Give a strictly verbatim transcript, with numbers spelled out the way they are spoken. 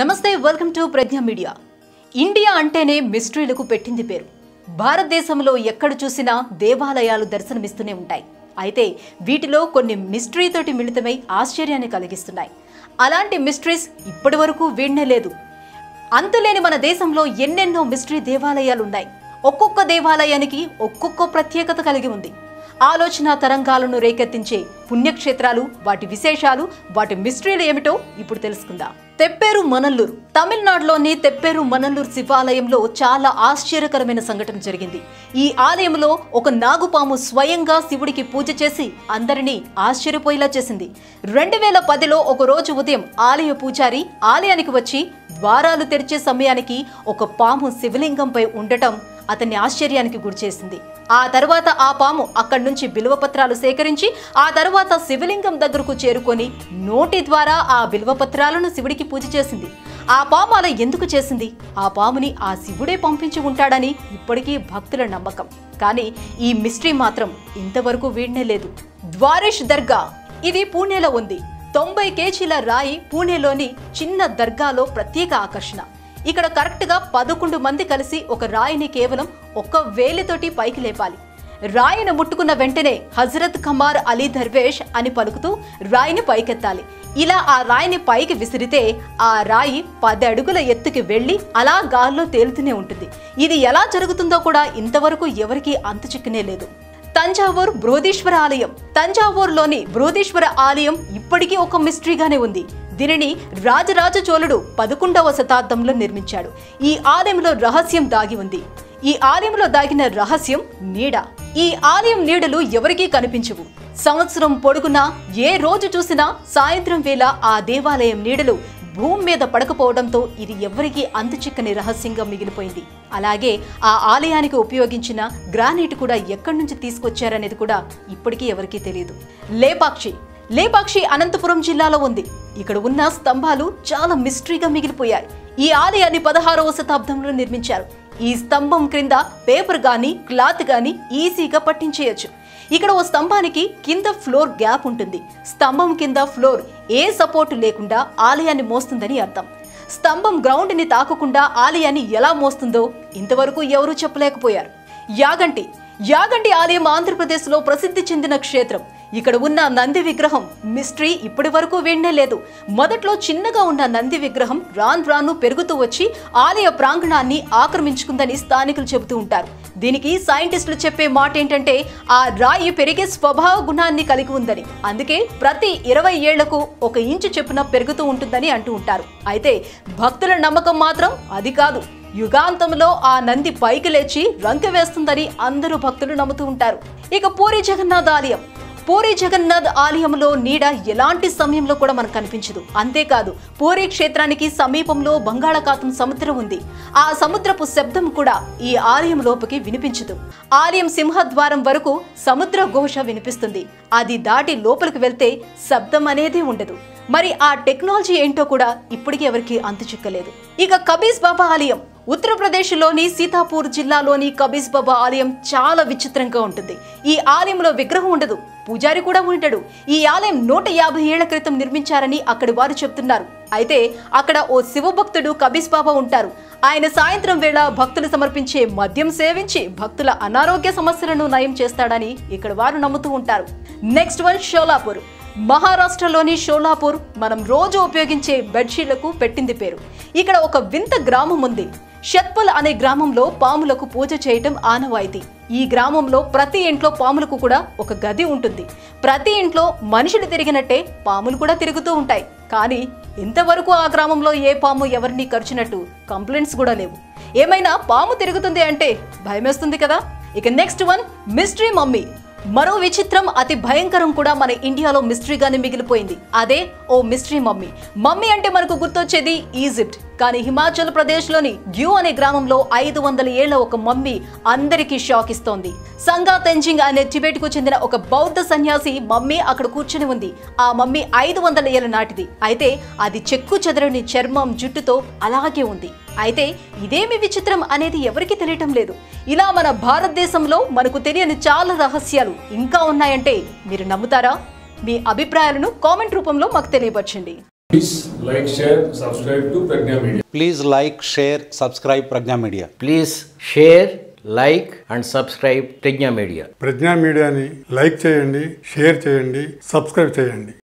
నమస్తే, welcome to Pragna media. India అంటేనే మిస్టరీలకు పెట్టింది పేరు. భారతదేశంలో ఎక్కడ చూసినా దేవాలయాలు దర్శనమిస్తూనే ఉంటాయి. అయితే వీటిలో కొన్ని మిస్టరీ తోటి మిళితమై ఆశ్చర్యాన్ని కలిగిస్తున్నాయి. అలాంటి మిస్టరీస్ ఇప్పటివరకు వీడనే లేదు. అంతులేని మన దేశంలో ఎన్నెన్నో మిస్టరీ దేవాలయాలు ఉన్నాయి. ఒక్కొక్క దేవాలయానికి ఒక్కొక్క ప్రత్యేకత కలిగి ఉంది. ఆలోచన తరంగాలను రేకెత్తించే పుణ్యక్షేత్రాలు, వాటి విశేషాలు, వాటి మిస్టరీలు ఏమిటో ఇప్పుడు తెలుసుకుందాం. తెప్పేరు మనల్లూరు. తమిళనాడులోని తెప్పేరు మనల్లూరు శివాలయంలో చాలా ఆశ్చర్యకరమైన సంఘటన జరిగింది. ఈ ఆలయంలో ఒక నాగుపాము స్వయంగా శివుడికి పూజ చేసి అందరినీ ఆశ్చర్యపోయేలా చేసింది. రెండు వేల పదిలో ఒకరోజు ఉదయం ఆలయ పూజారి ఆలయానికి వచ్చి ద్వారాలు తెరిచే సమయానికి ఒక పాము శివలింగంపై ఉండటం అతన్ని ఆశ్చర్యానికి గురిచేసింది. ఆ తర్వాత ఆ పాము అక్కడి నుంచి బిల్వ పత్రాలు సేకరించి ఆ తర్వాత శివలింగం దగ్గరకు చేరుకొని నోటి ద్వారా ఆ బిల్వ పత్రాలను శివుడికి పూజ చేసింది. ఆ పాము అలా ఎందుకు చేసింది? ఆ పాముని ఆ శివుడే పంపించి ఉంటాడని ఇప్పటికీ భక్తుల నమ్మకం. కానీ ఈ మిస్టరీ మాత్రం ఇంతవరకు వీడనే లేదు. ద్వారేష్ దర్గా, ఇది పూణేలో ఉంది. తొంభై కేజీల రాయి పూణేలోని చిన్న దర్గాలో ప్రత్యేక ఆకర్షణ. ఇక్కడ కరెక్ట్గా పదకొండు మంది కలిసి ఒక రాయిని కేవలం ఒక్క వేలితోటి పైకి లేపాలి. రాయిని ముట్టుకున్న వెంటనే హజరత్ ఖమార్ అలీ దర్వేష్ అని పలుకుతూ రాయిని పైకెత్తాలి. ఇలా ఆ రాయిని పైకి విసిరితే ఆ రాయి పది అడుగుల ఎత్తుకి వెళ్ళి అలా గాల్లో తేలుతూనే ఉంటుంది. ఇది ఎలా జరుగుతుందో కూడా ఇంతవరకు ఎవరికీ అంతు చిక్కనే లేదు. తంజావూరు బృహదీశ్వర ఆలయం. తంజావూరులోని బృహదీశ్వర ఆలయం ఇప్పటికీ ఒక మిస్టరీగానే ఉంది. దీనిని రాజరాజ చోళుడు పదకొండవ శతాబ్దంలో నిర్మించాడు. ఈ ఆలయంలో రహస్యం దాగి ఉంది. ఈ ఆలయంలో దాగిన రహస్యం నీడ. ఈ ఆలయం నీడలు ఎవరికీ కనిపించవు. సంవత్సరం పొడుగునా ఏ రోజు చూసినా సాయంత్రం వేళ ఆ దేవాలయం నీడలు భూమి మీద పడకపోవడంతో ఇది ఎవరికీ అంతుచిక్కని రహస్యంగా మిగిలిపోయింది. అలాగే ఆ ఆలయానికి ఉపయోగించిన గ్రానైట్ కూడా ఎక్కడి నుంచి తీసుకొచ్చారనేది కూడా ఇప్పటికీ ఎవరికీ తెలియదు. లేపాక్షి. లేపాక్షి అనంతపురం జిల్లాలో ఉంది. ఇక్కడ ఉన్న స్తంభాలు చాలా మిస్టరీగా మిగిలిపోయాయి. ఈ ఆలయాన్ని పదహారవ శతాబ్దంలో నిర్మించారు. ఈ స్తంభం క్రింద పేపర్ గానీ క్లాత్ గానీ ఈజీగా పట్టించేయచ్చు. ఇక్కడ ఓ స్తంభానికి కింద ఫ్లోర్ గ్యాప్ ఉంటుంది. స్తంభం కింద ఫ్లోర్ ఏ సపోర్టు లేకుండా ఆలయాన్ని మోస్తుందని అర్థం. స్తంభం గ్రౌండ్ని తాకకుండా ఆలయాన్ని ఎలా మోస్తుందో ఇంతవరకు ఎవరూ చెప్పలేకపోయారు. యాగంటి. యాగంటి ఆలయం ఆంధ్రప్రదేశ్లో ప్రసిద్ధి చెందిన క్షేత్రం. ఇక్కడ ఉన్న నంది విగ్రహం మిస్టరీ ఇప్పటి వరకు వీడనే లేదు. మొదట్లో చిన్నగా ఉన్న నంది విగ్రహం రాను రాను పెరుగుతూ వచ్చి ఆలయ ప్రాంగణాన్ని ఆక్రమించుకుందని స్థానికులు చెబుతూ ఉంటారు. దీనికి సైంటిస్టులు చెప్పే మాట ఏంటంటే ఆ రాయి పెరిగే స్వభావ గుణాన్ని కలిగి ఉందని. అందుకే ప్రతి ఇరవై ఏళ్లకు ఒక ఇంచు చొప్పున పెరుగుతూ ఉంటుందని అంటూ ఉంటారు. అయితే భక్తుల నమ్మకం మాత్రం అది కాదు. యుగాంతంలో ఆ నంది పైకి లేచి రంకె వేస్తుందని అందరూ భక్తులు నమ్ముతూ ఉంటారు. ఇక పూరి జగన్నాథ్ ఆలయం. పూరి జగన్నాథ్ ఆలయంలో నీడ ఎలాంటి సమయంలో కూడా మనకు కనిపించదు. అంతేకాదు పూరి క్షేత్రానికి సమీపంలో బంగాళాఖాతం సముద్రం ఉంది. ఆ సముద్రపు శబ్దం కూడా ఈ ఆలయం లోపలికి వినిపించదు. ఆలయం సింహద్వారం వరకు సముద్ర ఘోష వినిపిస్తుంది. అది దాటి లోపలికి వెళ్తే శబ్దం అనేది ఉండదు. మరి ఆ టెక్నాలజీ ఏంటో కూడా ఇప్పటికీ ఎవరికి అంతు చిక్కలేదు. ఇక కబీస్ బాబా ఆలయం. ఉత్తరప్రదేశ్లోని సీతాపూర్ జిల్లాలోని కబీస్ బాబా ఆలయం చాలా విచిత్రంగా ఉంటుంది. ఈ ఆలయంలో విగ్రహం ఉండదు, పూజారి కూడా ఉంటాడు. ఈ ఆలయం నూట యాభై ఏళ్ల క్రితం నిర్మించారని అక్కడి వారు చెప్తున్నారు. అయితే అక్కడ ఓ శివభక్తుడు కబీస్ బాబా ఉంటారు. ఆయన సాయంత్రం వేళ భక్తులు సమర్పించే మద్యం సేవించి భక్తుల అనారోగ్య సమస్యలను నయం చేస్తాడని ఇక్కడ వారు నమ్ముతూ ఉంటారు. Next one Sholapur. మహారాష్ట్రలోని షోలాపూర్ మనం రోజు ఉపయోగించే బెడ్షీట్లకు పెట్టింది పేరు. ఇక్కడ ఒక వింత గ్రామం ఉంది. షత్పల్ అనే గ్రామంలో పాములకు పూజ చేయటం ఆనవాయితీ. ఈ గ్రామంలో ప్రతి ఇంట్లో పాములకు కూడా ఒక గది ఉంటుంది. ప్రతి ఇంట్లో మనుషులు తిరిగినట్టే పాములు కూడా తిరుగుతూ ఉంటాయి. కానీ ఇంతవరకు ఆ గ్రామంలో ఏ పాము ఎవరిని కరిచినట్టు కంప్లైంట్స్ కూడా లేవు. ఏమైనా పాము తిరుగుతుంది అంటే భయమేస్తుంది కదా. ఇక నెక్స్ట్ వన్ మిస్టరీ మమ్మీ. మరో విచిత్రం, అతి భయంకరం కూడా మన ఇండియాలో మిస్టరీగానే మిగిలిపోయింది. అదే ఓ మిస్టరీ మమ్మీ. మమ్మీ అంటే మనకు గుర్తొచ్చేది ఈజిప్ట్. కానీ హిమాచల్ ప్రదేశ్లోని గ్యూ అనే గ్రామంలో ఐదు వందల ఏళ్ల ఒక మమ్మీ అందరికీ షాక్ ఇస్తోంది. సంగా తెంజింగ్ అనే టిబెట్కు చెందిన ఒక బౌద్ధ సన్యాసి మమ్మీ అక్కడ కూర్చొని ఉంది. ఆ మమ్మీ ఐదు వందల ఏళ్ల నాటిది. అయితే అది చెక్కు చెదరని చర్మం, జుట్టుతో అలాగే ఉంది. అయితే ఇదేమి విచిత్రం అనేది ఎవరికీ తెలియటం లేదు. ఇలా మన భారతదేశంలో మనకు తెలియని చాలా రహస్యాలు ఇంకా ఉన్నాయంటే మీరు నమ్ముతారా? మీ అభిప్రాయాలను కామెంట్ రూపంలో మాకు తెలియపర్చండి. Please like, share, subscribe to Prajña Media. Please like, share, subscribe Prajña Media. Please share, like and subscribe Prajña Media. Prajña Media ni like cheyandi, share cheyandi, subscribe cheyandi.